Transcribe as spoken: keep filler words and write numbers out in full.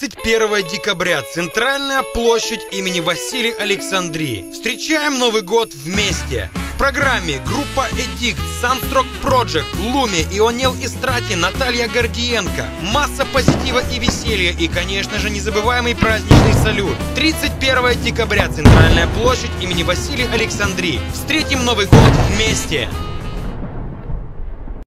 тридцать первого декабря. Центральная площадь имени Василия Александри. Встречаем Новый год вместе. В программе группа Edict, Sunstroke Project, Луми, Ионел Истрати, Наталья Гордиенко. Масса позитива и веселья. И, конечно же, незабываемый праздничный салют. тридцать первого декабря. Центральная площадь имени Василия Александри. Встретим Новый год вместе.